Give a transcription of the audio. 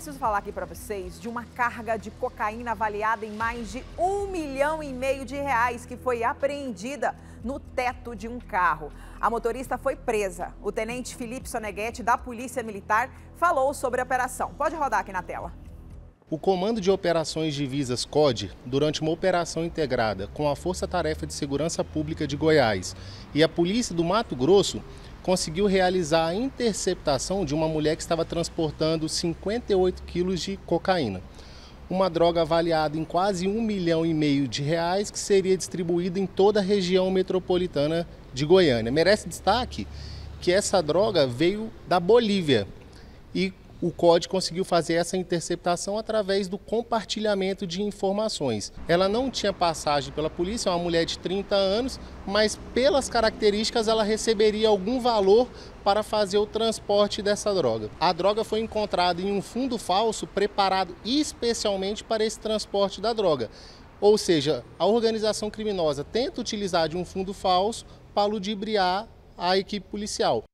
Preciso falar aqui para vocês de uma carga de cocaína avaliada em mais de R$1,5 milhão que foi apreendida no teto de um carro. A motorista foi presa. O tenente Felipe Sonegheti, da Polícia Militar, falou sobre a operação. Pode rodar aqui na tela. O Comando de Operações Divisas, COD, durante uma operação integrada com a Força-Tarefa de Segurança Pública de Goiás e a Polícia do Mato Grosso, conseguiu realizar a interceptação de uma mulher que estava transportando 58 quilos de cocaína. Uma droga avaliada em quase R$1,5 milhão que seria distribuída em toda a região metropolitana de Goiânia. Merece destaque que essa droga veio da Bolívia e o COD conseguiu fazer essa interceptação através do compartilhamento de informações. Ela não tinha passagem pela polícia, é uma mulher de 30 anos, mas pelas características ela receberia algum valor para fazer o transporte dessa droga. A droga foi encontrada em um fundo falso preparado especialmente para esse transporte da droga. Ou seja, a organização criminosa tenta utilizar de um fundo falso para ludibriar a equipe policial.